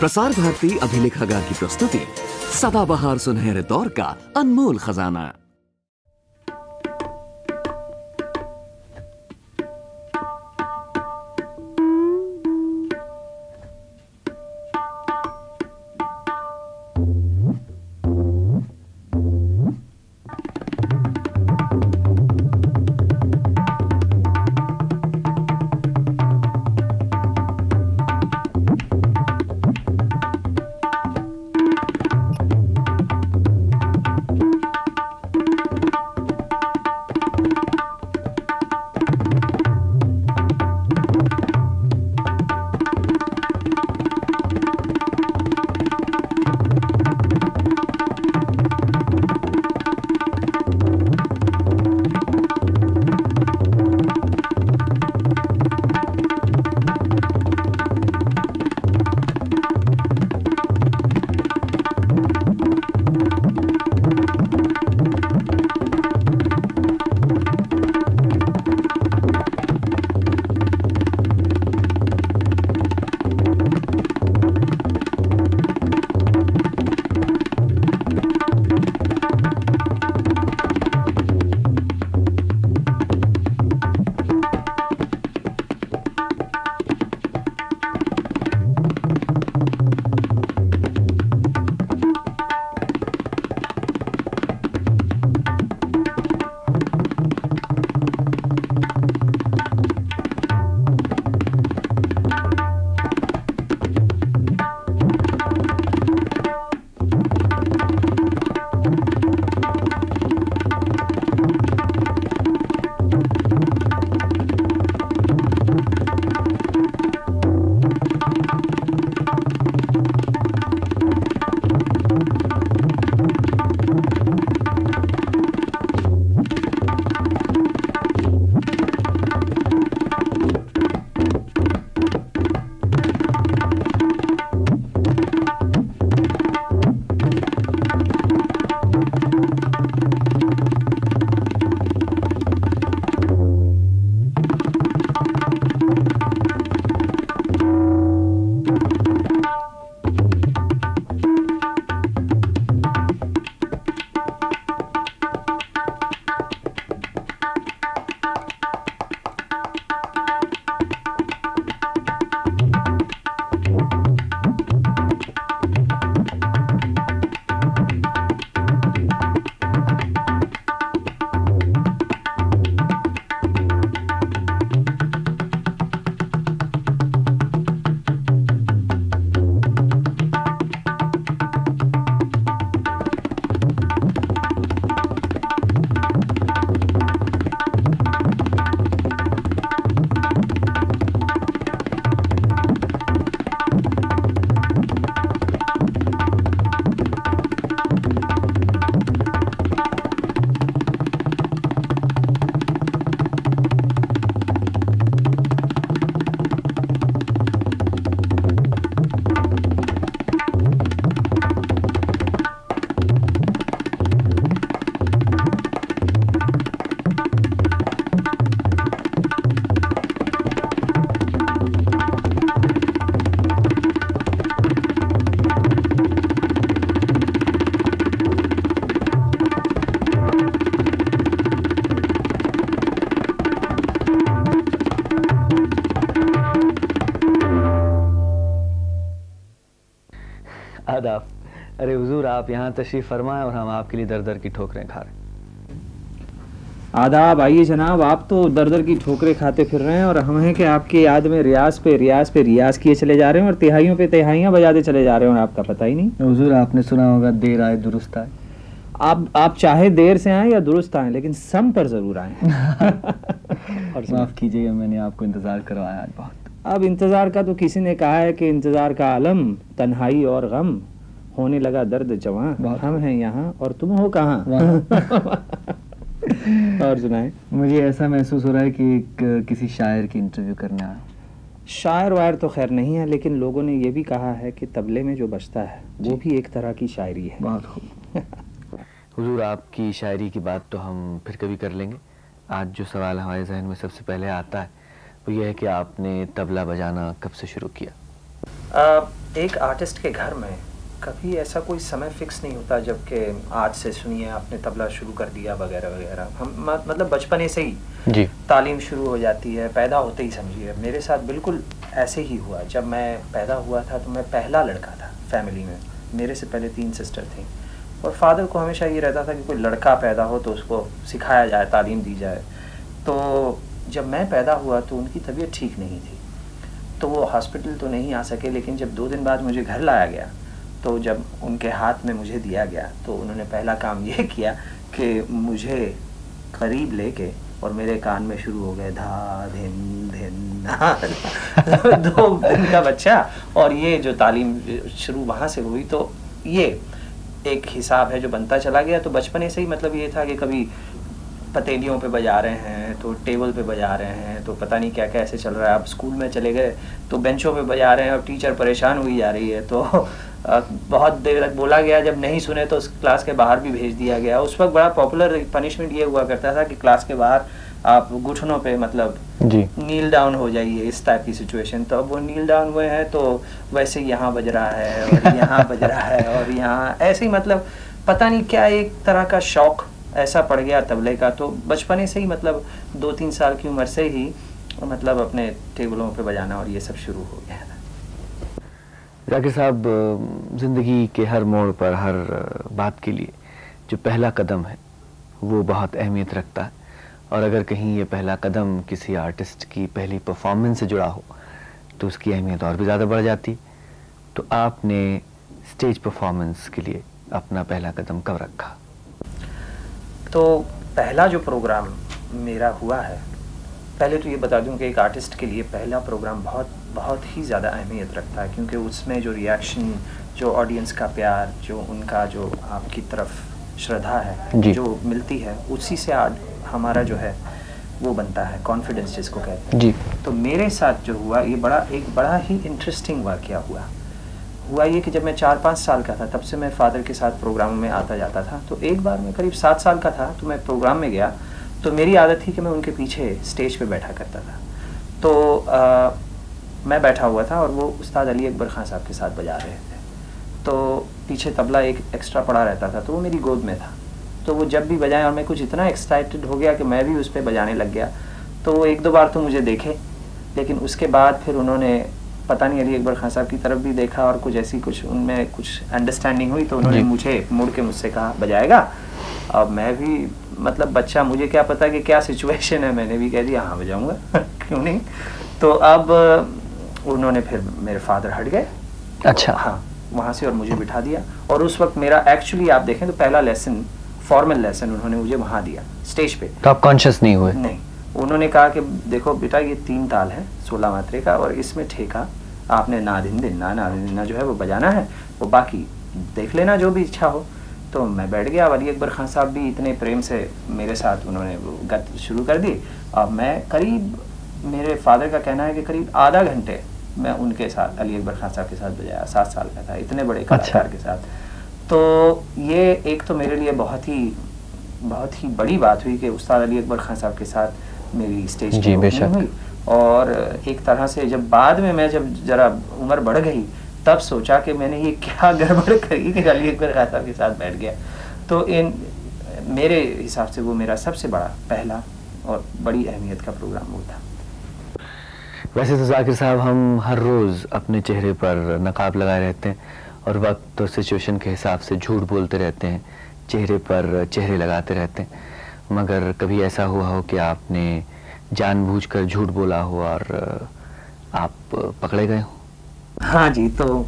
प्रसार भारती अभिलेखागार की प्रस्तुति सदाबहार सुनहरे दौर का अनमोल खजाना। अरे हुजूर, आप यहाँ तशरीफ फरमाएं और हम आपके लिए दर दर की ठोकरें खा रहे हैं। आदाब, आइए जनाब। आप तो दर दर की ठोकरें खाते फिर रहे हैं और हम हैं कि आपके याद में रियाज पे रियाज किए चले जा रहे हैं और तिहाइयों पे तिहाइयाँ बजाते चले जा रहे हैं और आपका पता ही नहीं। हुजूर, आपने सुना होगा देर आए दुरुस्त आए। आप चाहे देर से आएँ या दुरुस्त आएँ, लेकिन सम पर ज़रूर आएँ। और माफ़ कीजिएगा, मैंने आपको इंतज़ार करवाया आज बहुत। अब इंतज़ार का तो किसी ने कहा है कि इंतज़ार का आलम तन्हाई और गम, होने लगा दर्द जवां। हम हैं यहाँ और तुम हो कहाँ। और सुनाए, मुझे ऐसा महसूस हो रहा है कि किसी शायर की इंटरव्यू करने आया। शायर वायर तो खैर नहीं है, लेकिन लोगों ने ये भी कहा है कि तबले में जो बजता है वो भी एक तरह की शायरी है। बहुत खूब। हुजूर, आपकी शायरी की बात तो हम फिर कभी कर लेंगे। आज जो सवाल हमारे जहन में सबसे पहले आता है वो ये है कि आपने तबला बजाना कब से शुरू किया। एक आर्टिस्ट के घर में कभी ऐसा कोई समय फिक्स नहीं होता जबकि आज से सुनिए आपने तबला शुरू कर दिया वगैरह वगैरह, हम मतलब बचपने से ही जी तालीम शुरू हो जाती है, पैदा होते ही समझिए। मेरे साथ बिल्कुल ऐसे ही हुआ। जब मैं पैदा हुआ था तो मैं पहला लड़का था फैमिली में, मेरे से पहले 3 सिस्टर थी, और फादर को हमेशा ये रहता था कि कोई लड़का पैदा हो तो उसको सिखाया जाए, तालीम दी जाए। तो जब मैं पैदा हुआ तो उनकी तबीयत ठीक नहीं थी, तो वो हॉस्पिटल तो नहीं आ सके, लेकिन जब 2 दिन बाद मुझे घर लाया गया तो जब उनके हाथ में मुझे दिया गया तो उन्होंने पहला काम ये किया कि मुझे करीब लेके और मेरे कान में शुरू हो गए धा धिन धिन धा। 2 दिन का बच्चा, और ये जो तालीम शुरू वहाँ से हुई, तो ये एक हिसाब है जो बनता चला गया। तो बचपने से ही मतलब ये था कि कभी पतीलियों पे बजा रहे हैं तो टेबल पे बजा रहे हैं तो पता नहीं क्या क्या ऐसे चल रहा है। अब स्कूल में चले गए तो बेंचों पे बजा रहे हैं और टीचर परेशान हुई जा रही है, तो बहुत देर तक बोला गया, जब नहीं सुने तो उस क्लास के बाहर भी भेज दिया गया। उस वक्त बड़ा पॉपुलर पनिशमेंट ये हुआ करता था कि क्लास के बाहर आप घुटनों पे मतलब नील डाउन हो जाइए, इस टाइप की सिचुएशन। तो अब वो नील डाउन हुए हैं तो वैसे यहाँ बज रहा है और यहाँ बज रहा है और यहाँ, ऐसे ही मतलब पता नहीं क्या एक तरह का शौक ऐसा पड़ गया तबले का। तो बचपने से ही मतलब 2-3 साल की उम्र से ही मतलब अपने टेबलों पे बजाना और ये सब शुरू हो गया था। राकेश साहब, ज़िंदगी के हर मोड़ पर हर बात के लिए जो पहला कदम है वो बहुत अहमियत रखता है, और अगर कहीं ये पहला कदम किसी आर्टिस्ट की पहली परफॉर्मेंस से जुड़ा हो तो उसकी अहमियत और भी ज़्यादा बढ़ जाती। तो आपने स्टेज परफॉर्मेंस के लिए अपना पहला कदम कब रखा? तो पहला जो प्रोग्राम मेरा हुआ है, पहले तो ये बता दूं कि एक आर्टिस्ट के लिए पहला प्रोग्राम बहुत ही ज़्यादा अहमियत रखता है, क्योंकि उसमें जो रिएक्शन, जो ऑडियंस का प्यार, जो उनका जो आपकी तरफ श्रद्धा है जो मिलती है, उसी से आज हमारा जो है वो बनता है कॉन्फिडेंस जिसको कहते हैं जी। तो मेरे साथ जो हुआ ये बड़ा ही इंटरेस्टिंग वाक़या हुआ ये कि जब मैं 4-5 साल का था तब से मैं फादर के साथ प्रोग्राम में आता जाता था। तो एक बार मैं करीब 7 साल का था तो मैं प्रोग्राम में गया, तो मेरी आदत थी कि मैं उनके पीछे स्टेज पे बैठा करता था। तो मैं बैठा हुआ था और वो उस्ताद अली अकबर खान साहब के साथ बजा रहे थे, तो पीछे तबला एक एक्स्ट्रा पड़ा रहता था, तो वो मेरी गोद में था। तो वो जब भी बजाएं, और मैं कुछ इतना एक्साइटेड हो गया कि मैं भी उस पर बजाने लग गया। तो वो 1-2 बार तो मुझे देखे, लेकिन उसके बाद फिर उन्होंने पता नहीं अली अकबर खान साहब की तरफ भी देखा और कुछ ऐसी कुछ उनमें कुछ अंडरस्टैंडिंग हुई, तो उन्होंने मुझे मुड़ के मुझसे कहा बजाएगा। अब मैं भी मतलब बच्चा, मुझे क्या पता कि क्या सिचुएशन है, मैंने भी कह दिया हाँ बजाऊंगा। क्यों नहीं। तो अब उन्होंने फिर मेरे फादर हट गए, अच्छा हाँ, वहाँ से, और मुझे बिठा दिया। और उस वक्त मेरा एक्चुअली आप देखें तो पहला लेसन, फॉर्मल लेसन उन्होंने मुझे वहाँ दिया स्टेज पे। तो आप कॉन्शियस नहीं हुए? नहीं, उन्होंने कहा कि देखो बेटा ये 3 ताल है 16 मात्रे का, और इसमें ठेका आपने ना दिन ना जो है वो बजाना है, वो बाकी देख लेना जो भी इच्छा हो। तो मैं बैठ गया, वली अकबर खान साहब भी इतने प्रेम से मेरे साथ उन्होंने वो गत शुरू कर दी। अब मैं करीब, मेरे फादर का कहना है कि करीब आधा घंटे मैं उनके साथ, अली अकबर खान साहब के साथ बजाया। 7 साल का था, इतने बड़े कलाकार अच्छा के साथ। तो ये एक तो मेरे लिए बहुत ही बड़ी बात हुई कि उस्ताद अली अकबर खान साहब के साथ मेरी स्टेज की ओपनिंग हुई। और एक तरह से जब बाद में मैं जब जरा उम्र बढ़ गई तब सोचा कि मैंने ये क्या गड़बड़ करी कि अली अकबर खान साहब के साथ बैठ गया। तो इन मेरे हिसाब से वो मेरा सबसे बड़ा पहला और बड़ी अहमियत का प्रोग्राम वो था। वैसे तो जाकिर साहब हम हर रोज़ अपने चेहरे पर नकाब लगाए रहते हैं और वक्त और सिचुएशन के हिसाब से झूठ बोलते रहते हैं, चेहरे पर चेहरे लगाते रहते हैं, मगर कभी ऐसा हुआ हो कि आपने जानबूझकर झूठ बोला हो और आप पकड़े गए हो? हाँ जी, तो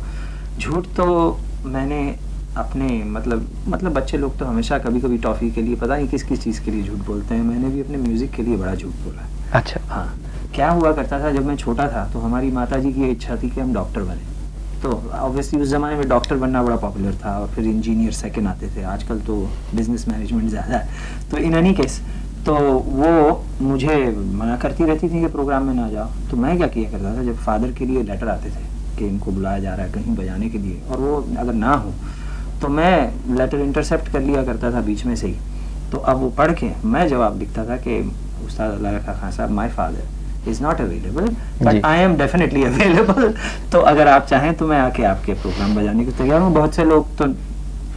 झूठ तो मैंने अपने मतलब बच्चे लोग तो हमेशा कभी कभी टॉफ़ी के लिए पता नहीं किस किस चीज़ के लिए झूठ बोलते हैं, मैंने भी अपने म्यूज़िक के लिए बड़ा झूठ बोला। अच्छा हाँ, क्या हुआ करता था जब मैं छोटा था तो हमारी माता जी की इच्छा थी कि हम डॉक्टर बने। तो ऑब्वियसली उस ज़माने में डॉक्टर बनना बड़ा पॉपुलर था और फिर इंजीनियर सेकंड आते थे, आजकल तो बिजनेस मैनेजमेंट ज़्यादा है। तो इन एनी केस तो वो मुझे मना करती रहती थी कि प्रोग्राम में ना जाओ। तो मैं क्या किया करता था, जब फादर के लिए लेटर आते थे कि इनको बुलाया जा रहा है कहीं बजाने के लिए और वो अगर ना हो तो मैं लेटर इंटरसेप्ट कर लिया करता था बीच में से ही। तो अब वो पढ़ के मैं जवाब लिखता था कि उस्ताद अल्लाह Rakha Khan sahab, my father is not available but I am definitely available. तो अगर आप चाहें तो मैं आके आपके प्रोग्राम बजाने को तैयार हूँ। बहुत से लोग तो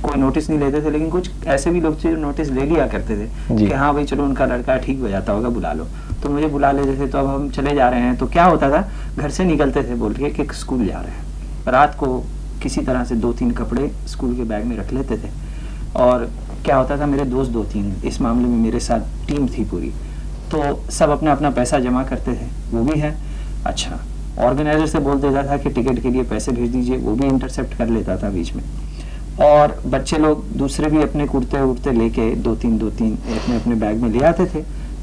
कोई नोटिस नहीं लेते थे, लेकिन कुछ ऐसे भी लोग जो नोटिस ले लिया करते थे कि हाँ भाई चलो उनका लड़का ठीक बजाता होगा बुला लो, तो मुझे बुला लेते थे। तो अब हम चले जा रहे हैं तो क्या होता था, घर से निकलते थे बोल के कि स्कूल जा रहे हैं, रात को किसी तरह से 2-3 कपड़े स्कूल के बैग में रख लेते थे। और क्या होता था, मेरे दोस्त 2-3 इस मामले में मेरे साथ टीम थी पूरी, तो सब अपना अपना पैसा जमा करते थे, वो भी है। अच्छा, ऑर्गेनाइजर से बोल देता था कि टिकट के लिए पैसे भेज दीजिए, वो भी इंटरसेप्ट कर लेता था बीच में। और बच्चे लोग दूसरे भी अपने कुर्ते उड़ते लेके 2-3 अपने अपने बैग में ले आते थे।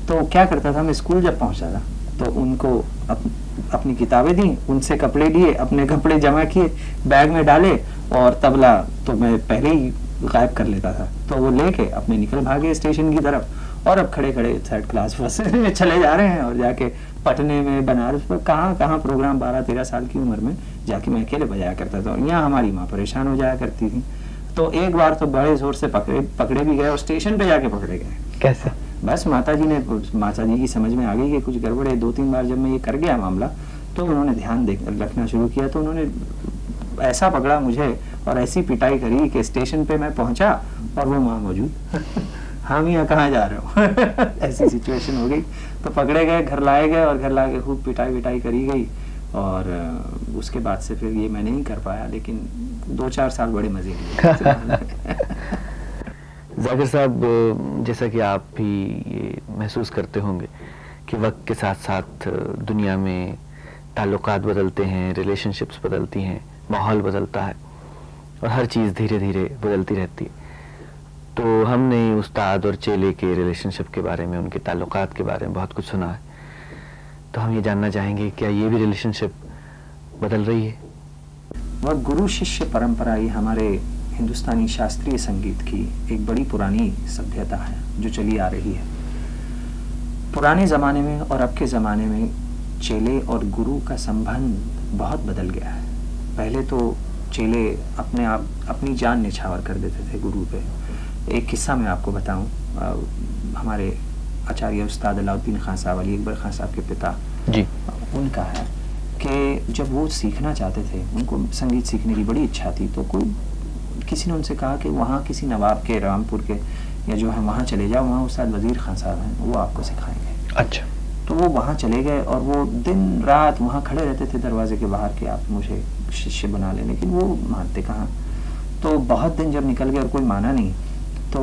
तो क्या करता था मैं, स्कूल जब पहुंचा था तो उनको अपनी किताबें दी, उनसे कपड़े लिए, अपने कपड़े जमा किए, बैग में डाले, और तबला तो मैं पहले ही गायब कर लेता था। तो वो लेके अपने निकल भागे स्टेशन की तरफ, और अब खड़े खड़े थर्ड क्लास बस में चले जा रहे हैं। और जाके पटने में, बनारस पर कहाँ कहाँ प्रोग्राम 12-13 साल की उम्र में जाके मैं अकेले बजाया करता था। और यहाँ हमारी माँ परेशान हो जाया करती थी। तो एक बार तो बड़े जोर से पकड़े भी गए और स्टेशन पे जाके पकड़े गए। कैसे? बस माता जी की समझ में आ गई कि कुछ गड़बड़ है। 2-3 बार जब मैं ये कर गया मामला तो उन्होंने ध्यान रखना शुरू किया, तो उन्होंने ऐसा पकड़ा मुझे और ऐसी पिटाई करी कि स्टेशन पे मैं पहुंचा और वो माँ मौजूद हाँ मियाँ कहाँ जा रहे हो ऐसी सिचुएशन हो गई। तो पकड़े गए, घर लाए गए, और घर ला के खूब पिटाई विटाई करी गई। और उसके बाद से फिर ये मैं नहीं कर पाया, लेकिन 2-4 साल बड़े मजे लिए। जाकिर साहब, जैसा कि आप भी ये महसूस करते होंगे कि वक्त के साथ साथ दुनिया में ताल्लुकात बदलते हैं, रिलेशनशिप्स बदलती हैं, माहौल बदलता है और हर चीज़ धीरे धीरे बदलती रहती है। तो हमने उस्ताद और चेले के रिलेशनशिप के बारे में, उनके ताल्लुकात के बारे में बहुत कुछ सुना है। तो हम ये जानना चाहेंगे क्या ये भी रिलेशनशिप बदल रही है? वह गुरु शिष्य परंपरा ही हमारे हिंदुस्तानी शास्त्रीय संगीत की एक बड़ी पुरानी सभ्यता है जो चली आ रही है। पुराने ज़माने में और अब के ज़माने में चेले और गुरु का संबंध बहुत बदल गया है। पहले तो चेले अपने आप अपनी जान निछावर कर देते थे गुरु पे। एक किस्सा मैं आपको बताऊँ, हमारे आचार्य उस्ताद अलाउद्दीन खान साहब, अली अकबर खान साहब के पिता जी, उनका है कि जब वो सीखना चाहते थे, उनको संगीत सीखने की बड़ी इच्छा थी, तो कोई किसी ने उनसे कहा कि वहाँ किसी नवाब के, रामपुर के या जो है वहाँ चले जाओ, वहाँ उस्ताद वजीर खान साहब हैं, वो आपको सिखाएंगे। अच्छा, तो वो वहाँ चले गए और वो दिन रात वहाँ खड़े रहते थे दरवाजे के बाहर कि आप मुझे शिष्य बना लें, लेकिन वो मानते कहाँ। तो बहुत दिन जब निकल गए और कोई माना नहीं, तो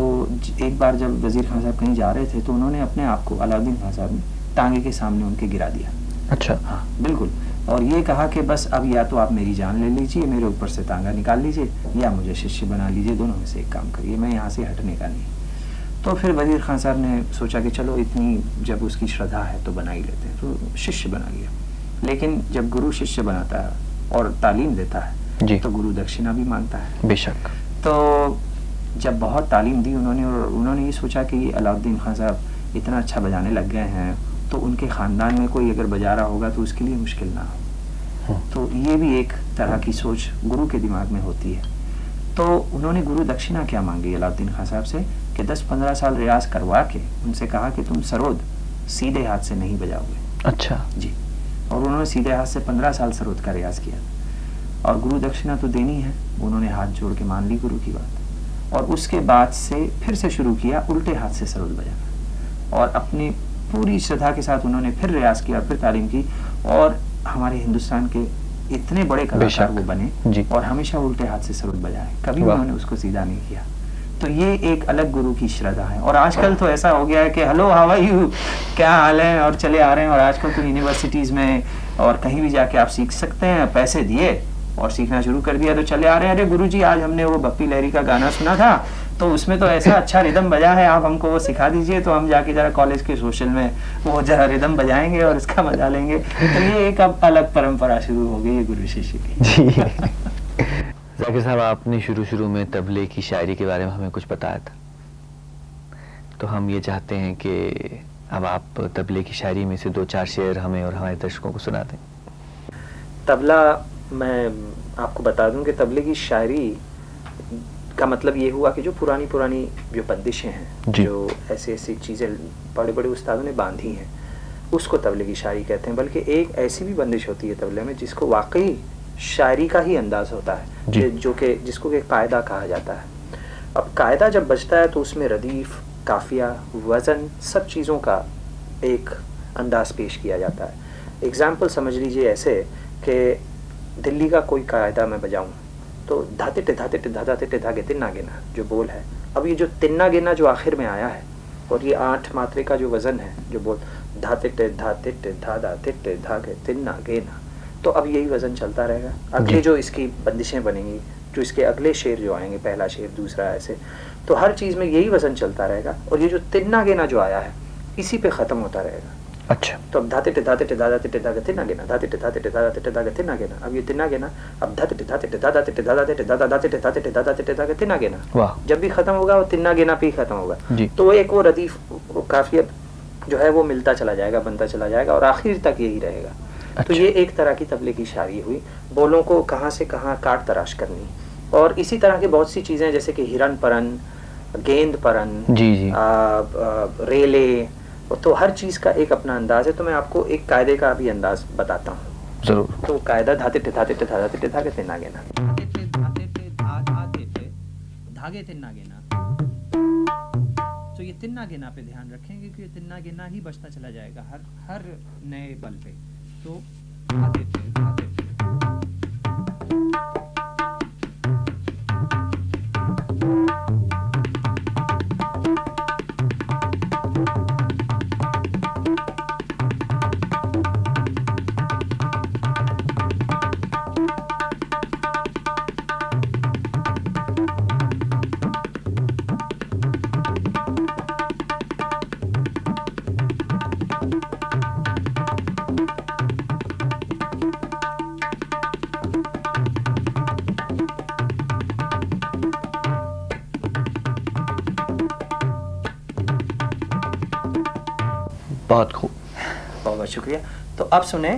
एक बार जब वजीर खान साहब कहीं जा रहे थे तो उन्होंने अपने आप को, अलाउद्दीन खान साहब ने टांगे के सामने उनके गिरा दिया। अच्छा, हाँ बिल्कुल। और ये कहा कि बस अब या तो आप मेरी जान ले लीजिए, मेरे ऊपर से टांगा निकाल लीजिए, या मुझे शिष्य बना लीजिए, दोनों में से एक काम करिए, मैं यहाँ से हटने का नहीं। तो फिर वजीर खान साहब ने सोचा कि चलो इतनी जब उसकी श्रद्धा है तो बना ही लेते हैं, तो शिष्य बना लिया। लेकिन जब गुरु शिष्य बनाता है और तालीम देता है तो गुरु दक्षिणा भी मांगता है। बेशक। तो जब बहुत तालीम दी उन्होंने, और उन्होंने ये सोचा कि अलाउद्दीन खान साहब इतना अच्छा बजाने लग गए हैं तो उनके ख़ानदान में कोई अगर बजा रहा होगा तो उसके लिए मुश्किल ना हो। तो ये भी एक तरह की सोच गुरु के दिमाग में होती है। तो उन्होंने गुरु दक्षिणा क्या मांगी अलाउद्दीन खान साहब से कि 10-15 साल रियाज करवा के उनसे कहा कि तुम सरोद सीधे हाथ से नहीं बजाओगे। अच्छा जी। और उन्होंने सीधे हाथ से 15 साल सरोद का रियाज किया, और गुरु दक्षिणा तो देनी है, उन्होंने हाथ जोड़ के मान ली गुरु की बात। और उसके बाद से फिर से शुरू किया उल्टे हाथ से सरोद बजाना, और अपनी पूरी श्रद्धा के साथ उन्होंने फिर रियाज किया, फिर तालीम की, और हमारे हिंदुस्तान के इतने बड़े कलाकार वो बने, और हमेशा उल्टे हाथ से सरोद बजाए, कभी उन्होंने उसको सीधा नहीं किया। तो ये एक अलग गुरु की श्रद्धा है। और आजकल तो ऐसा हो गया है कि हेलो हाउ आर यू, क्या हाल है, और चले आ रहे हैं। और आजकल तो यूनिवर्सिटीज़ में और कहीं भी जाके आप सीख सकते हैं, पैसे दिए और सीखना शुरू कर दिया तो चले आ रहे हैं। अरे गुरुजी, आज हमने वो बप्पी लहरी का गाना सुना था तो उसमें तो ऐसा अच्छा रिदम बजा है, आप हमको वो सिखा दीजिए, तो हम जाके जरा कॉलेज के सोशल में वो जरा रिदम बजाएंगे और इसका मजा लेंगे। तो ये एक अब अलग परंपरा शुरू हो गई है गुरु शिष्य की। जाकिर साहब, आपने शुरू में तबले की शायरी के बारे में हमें कुछ बताया था, तो हम ये चाहते हैं कि अब आप तबले की शायरी में से 2-4 शेर हमें और हमारे दर्शकों को सुना दें। तबला, मैं आपको बता दूं कि तबले की शायरी का मतलब ये हुआ कि जो पुरानी जो बंदिशें हैं, जो ऐसी चीज़ें बड़े बड़े उस्तादों ने बांधी हैं, उसको तबले की शायरी कहते हैं। बल्कि एक ऐसी भी बंदिश होती है तबले में जिसको वाकई शायरी का ही अंदाज होता है, जो कि जिसको कि कायदा कहा जाता है। अब कायदा जब बजता है तो उसमें रदीफ, काफिया, वज़न, सब चीज़ों का एक अंदाज पेश किया जाता है। एग्ज़ाम्पल समझ लीजिए ऐसे कि दिल्ली का कोई कायदा मैं बजाऊँ तो धाते टे धाते टे धाते टे धागे तिन्ना गिना जो बोल है। अब ये जो तिन्ना गिना जो आखिर में आया है और ये 8 मात्रे का जो वज़न है जो बोल धाते टे धाते टे धा धाते टे धागे तिन्ना गेना, तो अब यही वज़न चलता रहेगा। अगले जो इसकी बंदिशें बनेंगी, जो इसके अगले शेर जो आएंगे, पहला शेर, दूसरा, ऐसे तो हर चीज़ में यही वज़न चलता रहेगा और ये जो तिन्ना गेना जो आया है इसी पे ख़त्म होता रहेगा। अच्छा, तो अब धाते टे धाते टे धा धाते टे धागे तिन्ना गेना, धाते टे धाते टे धा धाते टे धागे तिन्ना गेना, अब ये तिन्ना गेना, अब धाते टे धाते टे धा धाते टे धा धाते टे धा धाते टे धाते टे धा धाते टे धागे तिन्ना गेना। वाह, जब भी ख़त्म होगा वो तिन्ना गेना पे ही ख़त्म होगा। तो एक वो रदीफ, काफियत जो है वो मिलता चला जाएगा, बनता चला जाएगा और आखिर तक यही रहेगा। अच्छा। तो ये एक तरह की तबले की शायरी हुई, बोलों को कहाँ से कहाँ काट तराश करनी। और इसी तरह की बहुत सी चीज़ें जैसे कि हिरन परन, गेंद परन, रेले, तो हर चीज़ का एक अपना अंदाज है। तो मैं आपको एक कायदे का भी अंदाज बताता हूँ ज़रूर। तो कायदा धाते टे धाते टे धा धाते टे धागे तिन्ना गेना, धाते टे धाते टे धा धाते टे धागे तिन्ना गेना। तो ये तिन्ना गेना पे ध्यान रखेंगे कि ये तिन्ना गेना ही बजता चला जाएगा हर नए पल पे। तो धाते टे धाते टे, बहुत खूब, बहुत बहुत शुक्रिया। तो अब सुने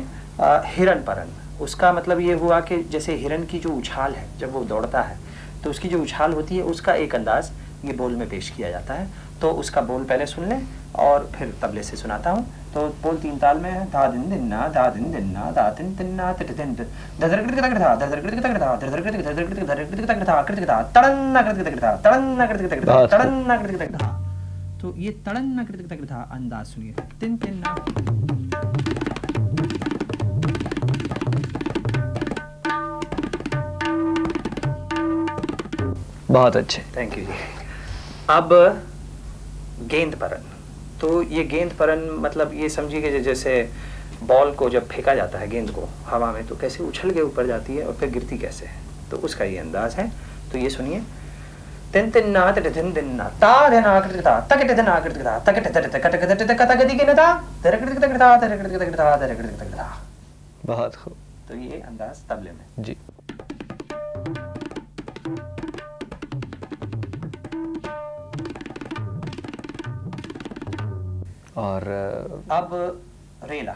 हिरन परन, उसका मतलब ये हुआ कि जैसे हिरन की जो उछाल है जब वो दौड़ता है तो उसकी जो उछाल होती है उसका एक अंदाज ये बोल में पेश किया जाता है। तो उसका बोल पहले सुन लें और फिर तबले से सुनाता हूँ। तो बोल 3 ताल में है, धा दिन दिन ना धा दिन दिन ना धा दिन दिन ना धा दिन दिन धधर कृत तक धा धधर कृत तक धा धधर कृत धधर कृत धधर कृत तक धा कृत धा तड़न ना कृत तक धा तड़न ना कृत तक धा तड़न ना कृत तक धा। तो ये तड़न ना कृत तक था अंदाज सुनिए, तिन तिन ना, बहुत अच्छे, थैंक यू जी। अब गेंद परन, तो ये गेंद परन मतलब ये समझिए कि जैसे बॉल को जब फेंका जाता है, गेंद को हवा में, तो कैसे उछल के ऊपर जाती है और फिर गिरती कैसे है, तो उसका ये अंदाज है। तो ये सुनिए, तिन तिन ना टे दिन दिन ना ता दिन आकृति ता तक टे दिन आकृति ता तक टे टे कट कट टे कट गति के ना ता धरकृति तक ता धरकृति तक ता धरकृति तक ता। बहुत खूब, तो ये अंदाज तबले में जी। और अब रेला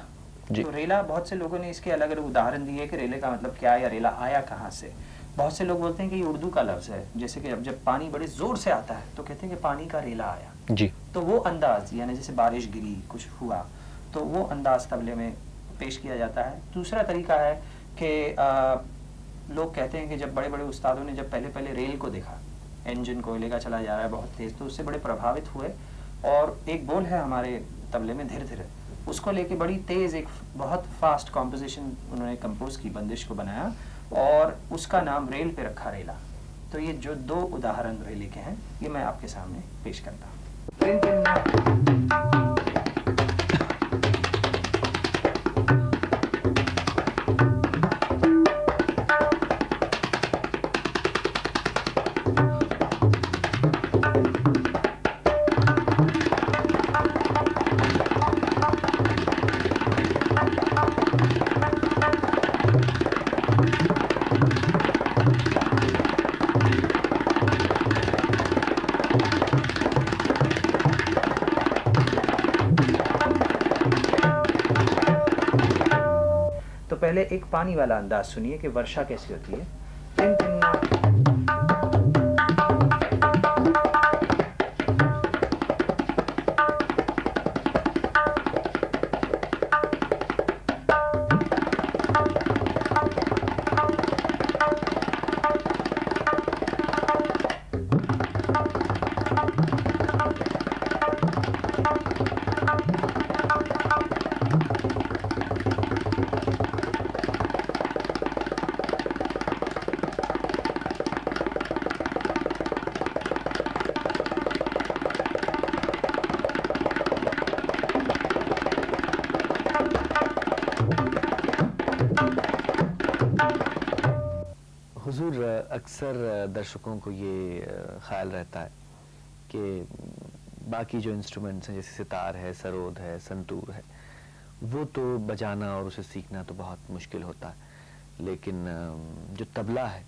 जी, तो रेला बहुत से लोगों ने इसके अलग अलग उदाहरण दिए कि रेले का मतलब क्या है या रेला आया कहाँ से। बहुत से लोग बोलते हैं कि ये उर्दू का लफ्ज़ है, जैसे कि जब पानी बड़े ज़ोर से आता है तो कहते हैं कि पानी का रेला आया जी। तो वो अंदाज, यानी जैसे बारिश गिरी, कुछ हुआ, तो वो अंदाज तबले में पेश किया जाता है। दूसरा तरीका है कि लोग कहते हैं कि जब बड़े बड़े उस्तादों ने जब पहले पहले रेल को देखा, इंजन कोयले का चला जा रहा है बहुत तेज़, तो उससे बड़े प्रभावित हुए और एक बोल है हमारे तबले में धीरे धीरे, उसको लेके बड़ी तेज़ एक बहुत फास्ट कॉम्पोजिशन उन्होंने कंपोज की, बंदिश को बनाया और उसका नाम रेल पे रखा रेला। तो ये जो 2 उदाहरण रेले के हैं ये मैं आपके सामने पेश करता हूँ। पहले एक पानी वाला अंदाज सुनिए कि वर्षा कैसी होती है। तिन तिन ना, हुजूर, अक्सर दर्शकों को ये ख्याल रहता है कि बाकी जो इंस्ट्रूमेंट्स हैं जैसे सितार है, सरोद है, संतूर है, वो तो बजाना और उसे सीखना तो बहुत मुश्किल होता है, लेकिन जो तबला है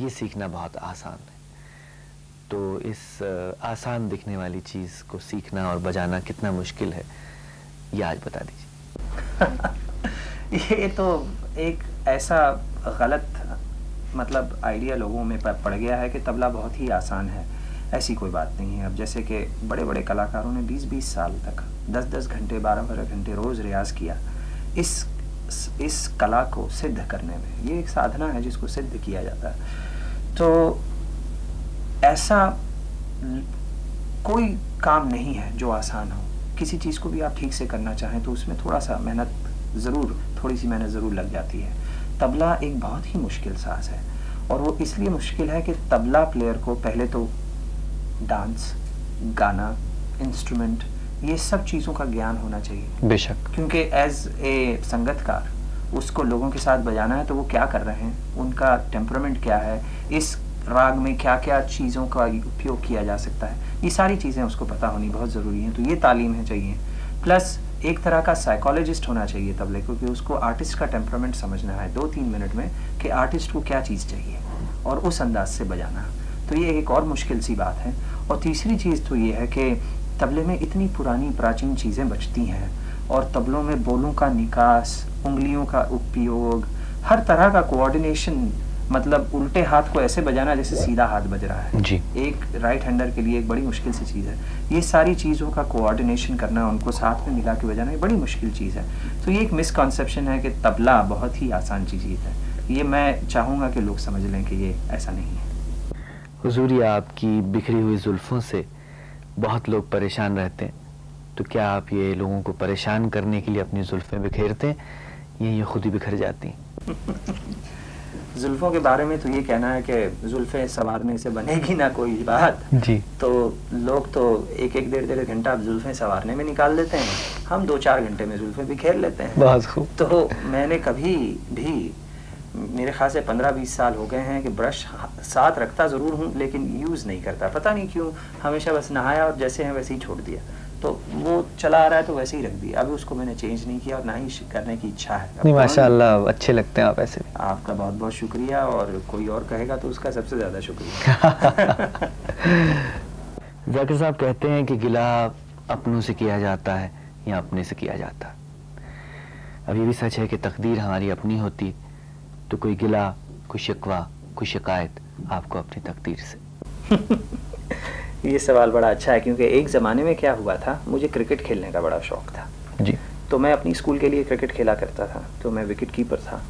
ये सीखना बहुत आसान है। तो इस आसान दिखने वाली चीज़ को सीखना और बजाना कितना मुश्किल है ये आज बता दीजिए। ये तो एक ऐसा गलत मतलब आइडिया लोगों में पड़ गया है कि तबला बहुत ही आसान है। ऐसी कोई बात नहीं है। अब जैसे कि बड़े बड़े कलाकारों ने 20-20 साल तक 10-10 घंटे 12-12 घंटे रोज़ रियाज किया। इस कला को सिद्ध करने में ये एक साधना है जिसको सिद्ध किया जाता है। तो ऐसा कोई काम नहीं है जो आसान हो। किसी चीज़ को भी आप ठीक से करना चाहें तो उसमें थोड़ी सी मेहनत ज़रूर लग जाती है। तबला एक बहुत ही मुश्किल साज है, और वो इसलिए मुश्किल है कि तबला प्लेयर को पहले तो डांस, गाना, इंस्ट्रूमेंट, ये सब चीज़ों का ज्ञान होना चाहिए। बेशक, क्योंकि एज ए संगतकार उसको लोगों के साथ बजाना है तो वो क्या कर रहे हैं, उनका टेम्परामेंट क्या है, इस राग में क्या क्या चीज़ों का उपयोग किया जा सकता है, ये सारी चीज़ें उसको पता होनी बहुत ज़रूरी हैं। तो ये तालीम है चाहिए। प्लस एक तरह का साइकोलॉजिस्ट होना चाहिए तबले को, कि उसको आर्टिस्ट का टेम्परामेंट समझना है 2-3 मिनट में कि आर्टिस्ट को क्या चीज़ चाहिए और उस अंदाज से बजाना। तो ये एक और मुश्किल सी बात है। और तीसरी चीज़ तो ये है कि तबले में इतनी पुरानी प्राचीन चीज़ें बचती हैं, और तबलों में बोलों का निकास, उंगलियों का उपयोग, हर तरह का कोऑर्डिनेशन, मतलब उल्टे हाथ को ऐसे बजाना जैसे सीधा हाथ बज रहा है जी। एक राइट हैंडर के लिए एक बड़ी मुश्किल सी चीज़ है। ये सारी चीज़ों का कोऑर्डिनेशन करना, उनको साथ में मिला के बजाना, ये बड़ी मुश्किल चीज़ है। तो ये एक मिसकॉन्सेप्शन है कि तबला बहुत ही आसान चीज़ है। ये मैं चाहूँगा कि लोग समझ लें कि ये ऐसा नहीं है। हुजूर, ये आपकी बिखरी हुई जुल्फ़ों से बहुत लोग परेशान रहते हैं, तो क्या आप ये लोगों को परेशान करने के लिए अपनी जुल्फ़ें बिखेरते हैं या ये खुद ही बिखर जाती? जुल्फ़ों के बारे में तो ये कहना है कि जुल्फ़ें संवारने से बनेगी ना कोई बात जी। तो लोग तो एक 1-1.5 घंटा आप जुल्फ़ें संवारने में निकाल देते हैं, हम 2-4 घंटे में जुल्फ़ें बिखेर लेते हैं। बहुत खूब। तो मैंने कभी भी, मेरे ख्याल से 15-20 साल हो गए हैं कि ब्रश साथ रखता ज़रूर हूँ लेकिन यूज़ नहीं करता, पता नहीं क्यों। हमेशा बस नहाया और जैसे हैं वैसे ही छोड़ दिया, तो वो चला आ रहा है तो वैसे ही रख दिया। अभी उसको मैंने चेंज नहीं किया और ना ही करने की इच्छा है। माशाल्लाह, अच्छे लगते हैं आप ऐसे। आपका बहुत बहुत शुक्रिया, और कोई और कहेगा तो उसका सबसे ज़्यादा शुक्रिया। जाकिर साहब कहते हैं कि गिला अपनों से किया जाता है या अपने से किया जाता है। अब ये भी सच है कि तकदीर हमारी अपनी होती, तो कोई गिला, कोई शिकवा, कोई शिकायत आपको अपनी तकदीर से। ये सवाल बड़ा अच्छा है, क्योंकि एक ज़माने में क्या हुआ था, मुझे क्रिकेट खेलने का बड़ा शौक़ था जी। तो मैं अपनी स्कूल के लिए क्रिकेट खेला करता था, तो मैं विकेट कीपर था।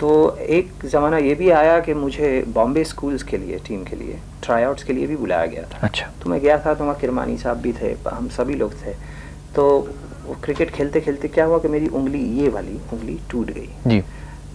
तो एक ज़माना ये भी आया कि मुझे बॉम्बे स्कूल्स के लिए, टीम के लिए, ट्राई आउट्स के लिए भी बुलाया गया था। अच्छा। तो मैं गया था, तो वहाँ किरमानी साहब भी थे, हम सभी लोग थे। तो क्रिकेट खेलते खेलते क्या हुआ कि मेरी उंगली, ये वाली उंगली टूट गई जी।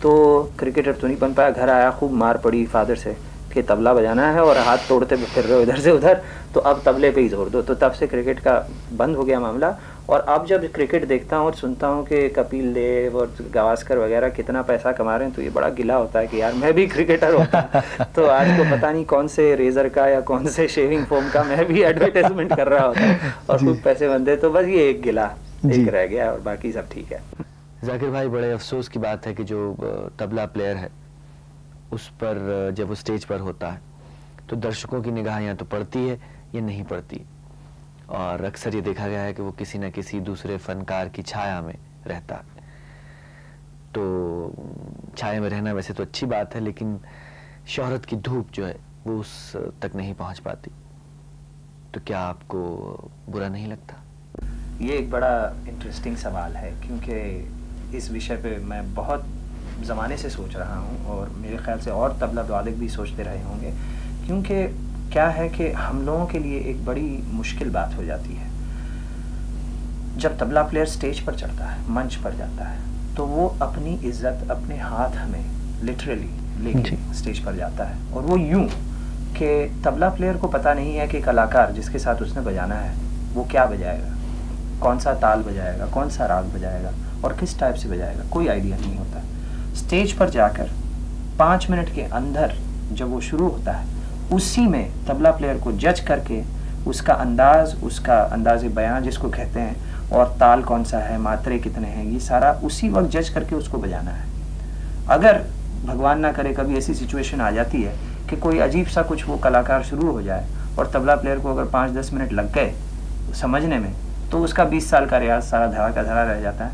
तो क्रिकेटर तो नहीं बन पाया, घर आया, खूब मार पड़ी फादर से कि तबला बजाना है और हाथ तोड़ते फिर रहे हो इधर से उधर, तो अब तबले पे ही जोर दो। तो तब से क्रिकेट का बंद हो गया मामला। और अब जब क्रिकेट देखता हूँ और सुनता हूँ कि कपिल देव और गावस्कर वगैरह कितना पैसा कमा रहे हैं, तो ये बड़ा गिला होता है कि यार मैं भी क्रिकेटर होता। तो आज को पता नहीं कौन से रेजर का या कौन से शेविंग फोम का मैं भी एडवर्टाइजमेंट कर रहा होता और खूब पैसे बनते। तो बस ये एक गिला एक रह गया और बाकी सब ठीक है। जाकिर भाई, बड़े अफसोस की बात है कि जो तबला प्लेयर है उस पर जब वो स्टेज पर होता है तो दर्शकों की निगाह या तो पड़ती है या नहीं पड़ती, और अक्सर ये देखा गया है कि वो किसी न किसी दूसरे फनकार की छाया में रहता है। तो छाया में रहना वैसे तो अच्छी बात है, लेकिन शोहरत की धूप जो है वो उस तक नहीं पहुंच पाती। तो क्या आपको बुरा नहीं लगता? ये एक बड़ा इंटरेस्टिंग सवाल है, क्योंकि इस विषय पे मैं बहुत ज़माने से सोच रहा हूँ, और मेरे ख्याल से और तबला वादक भी सोचते रहे होंगे। क्योंकि क्या है कि हम लोगों के लिए एक बड़ी मुश्किल बात हो जाती है, जब तबला प्लेयर स्टेज पर चढ़ता है, मंच पर जाता है, तो वो अपनी इज्जत अपने हाथ में लिटरली लेके स्टेज पर जाता है। और वो यूँ कि तबला प्लेयर को पता नहीं है कि कलाकार जिसके साथ उसने बजाना है वो क्या बजाएगा, कौन सा ताल बजाएगा, कौन सा राग बजाएगा और किस टाइप से बजाएगा, कोई आइडिया नहीं होता। स्टेज पर जाकर 5 मिनट के अंदर जब वो शुरू होता है उसी में तबला प्लेयर को जज करके उसका अंदाज़ बयान जिसको कहते हैं और ताल कौन सा है, मात्रे कितने हैं, ये सारा उसी वक्त जज करके उसको बजाना है। अगर भगवान ना करे कभी ऐसी सिचुएशन आ जाती है कि कोई अजीब सा कुछ वो कलाकार शुरू हो जाए और तबला प्लेयर को अगर 5-10 मिनट लग गए समझने में तो उसका 20 साल का रियाज सारा धरा का धरा रह जाता है।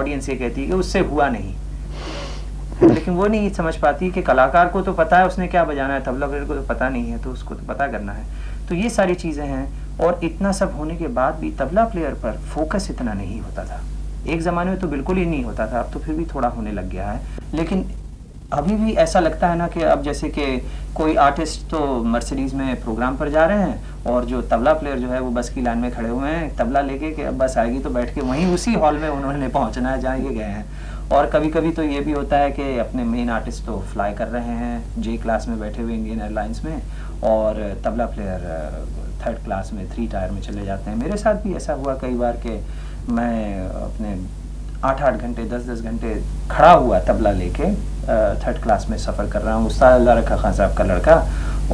ऑडियंस ये कहती है कि उससे हुआ नहीं, लेकिन वो नहीं समझ पाती कि कलाकार को तो पता है उसने क्या बजाना है, तबला प्लेयर को तो पता नहीं है, तो उसको तो पता करना है। तो ये सारी चीज़ें हैं और इतना सब होने के बाद भी तबला प्लेयर पर फोकस इतना नहीं होता था। एक ज़माने में तो बिल्कुल ही नहीं होता था, अब तो फिर भी थोड़ा होने लग गया है, लेकिन अभी भी ऐसा लगता है ना कि अब जैसे कि कोई आर्टिस्ट तो मर्सिडीज़ में प्रोग्राम पर जा रहे हैं और जो तबला प्लेयर जो है वो बस की लाइन में खड़े हुए हैं तबला लेके कि अब बस आएगी तो बैठ के वहीं उसी हॉल में उन्होंने पहुँचना है जहाँ ये गए हैं। और कभी कभी तो ये भी होता है कि अपने मेन आर्टिस्ट तो फ्लाई कर रहे हैं J क्लास में बैठे हुए इंडियन एयरलाइंस में और तबला प्लेयर 3rd क्लास में 3 टायर में चले जाते हैं। मेरे साथ भी ऐसा हुआ कई बार कि मैं अपने 8-8 घंटे 10-10 घंटे खड़ा हुआ तबला लेके 3rd क्लास में सफ़र कर रहा हूँ, उस्ताद अल्लाह रक्खा खान साहब का लड़का,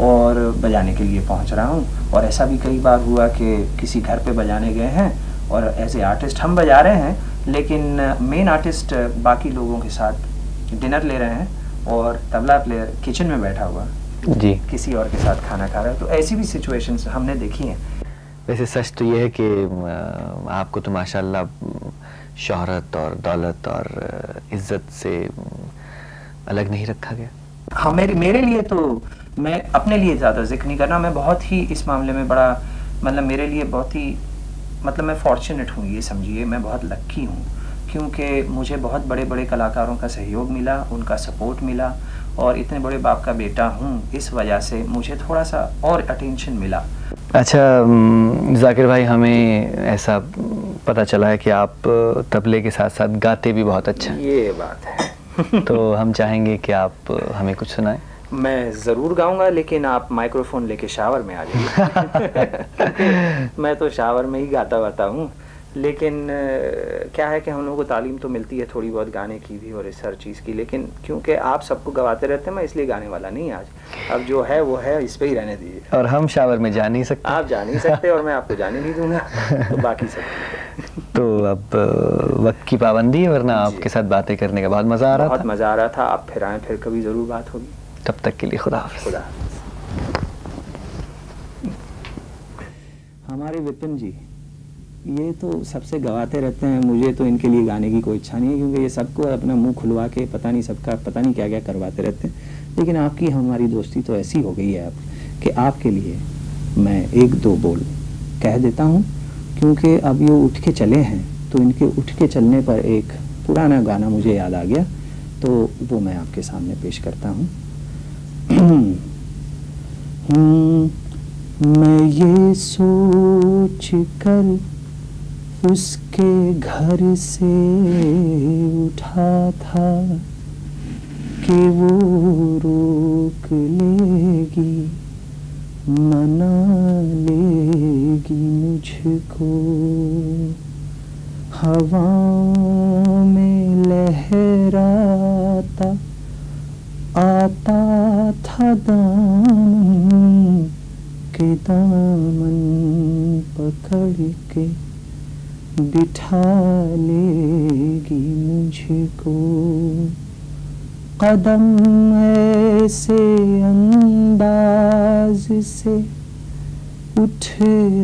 और बजाने के लिए पहुँच रहा हूँ। और ऐसा भी कई बार हुआ कि किसी घर पर बजाने गए हैं और ऐसे आर्टिस्ट हम बजा रहे हैं लेकिन मेन आर्टिस्ट बाकी लोगों के साथ डिनर ले रहे हैं और तबला प्लेयर किचन में बैठा हुआ जी किसी और के साथ खाना खा रहा है। तो ऐसी भी सिचुएशंस हमने देखी हैं। वैसे सच तो ये है कि आपको तो माशाल्लाह शोहरत और दौलत और इज्जत से अलग नहीं रखा गया। हाँ, मेरे लिए तो मैं अपने लिए ज़्यादा जिक्र नहीं करना, मैं बहुत ही इस मामले में बड़ा मतलब मेरे लिए बहुत ही मतलब मैं फॉर्चुनेट हूँ, ये समझिए मैं बहुत लक्की हूँ क्योंकि मुझे बहुत बड़े बड़े कलाकारों का सहयोग मिला, उनका सपोर्ट मिला और इतने बड़े बाप का बेटा हूँ, इस वजह से मुझे थोड़ा सा और अटेंशन मिला। अच्छा जाकिर भाई, हमें ऐसा पता चला है कि आप तबले के साथ साथ गाते भी बहुत अच्छा। ये बात है तो हम चाहेंगे कि आप हमें कुछ सुनाएं। मैं ज़रूर गाऊंगा लेकिन आप माइक्रोफोन लेके शावर में आ जाइए मैं तो शावर में ही गाता वाता हूँ, लेकिन क्या है कि हम लोगों को तालीम तो मिलती है थोड़ी बहुत गाने की भी और इस हर चीज़ की, लेकिन क्योंकि आप सबको गवाते रहते हैं मैं इसलिए गाने वाला नहीं आज, अब जो है वो है, इस पे ही रहने दीजिए। और हम शावर में जा नहीं सकते, आप जा नहीं सकते और मैं आपको जाने नहीं दूंगा तो बाकी सब तो अब वक्त की पाबंदी है, वरना आपके साथ बातें करने का बहुत मज़ा आ रहा था। आप फिर आएँ, फिर कभी ज़रूर बात होगी। तब तक के लिए खुदा हाफिज़। हमारे विपिन जी ये तो सबसे गवाते रहते हैं, मुझे तो इनके लिए गाने की कोई इच्छा नहीं है क्योंकि ये सबको अपना मुंह खुलवा के पता नहीं सबका पता नहीं क्या क्या करवाते रहते हैं, लेकिन आपकी हमारी दोस्ती तो ऐसी हो गई है अब कि आपके लिए मैं 1-2 बोल कह देता हूँ क्योंकि अब ये उठ के चले हैं तो इनके उठ के चलने पर एक पुराना गाना मुझे याद आ गया तो वो मैं आपके सामने पेश करता हूँ। मैं ये सोच कर उसके घर से उठा था कि वो रोक लेगी, मना लेगी मुझको, हवा में लहराता आता था दामन के, दामन पकड़ के बिठा लेगी मुझको, कदम ऐसे अंदाज से उठ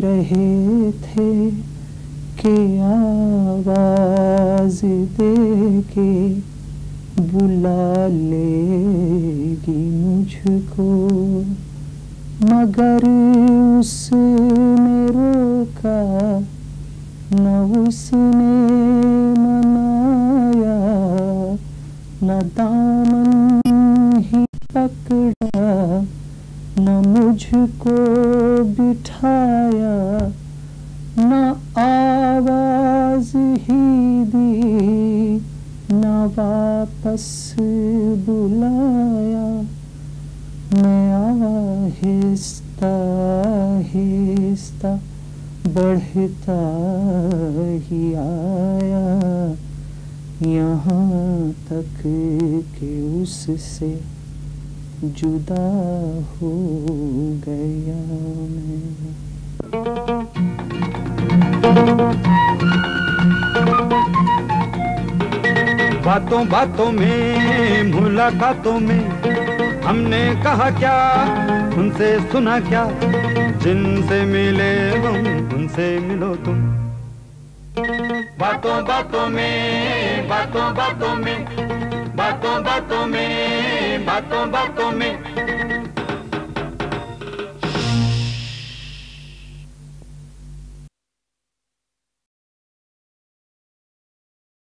रहे थे कि आवाज देके बुला लेगी मुझको, मगर उसने रोका न उसने मनाया, न दामन ही पकड़ा न मुझको बिठाया, न आवाज ही दी न वापस बुलाया, मैं आहिस्ता आहिस्ता बढ़ता ही आया, यहाँ तक कि उससे जुदा हो गया मैं। बातों बातों में मुलाकातों में हमने कहा क्या, उनसे सुना क्या, जिनसे मिले हम उनसे मिलो तुम। बातों बातों में बातों बातों में बातों बातों में बातों बातों में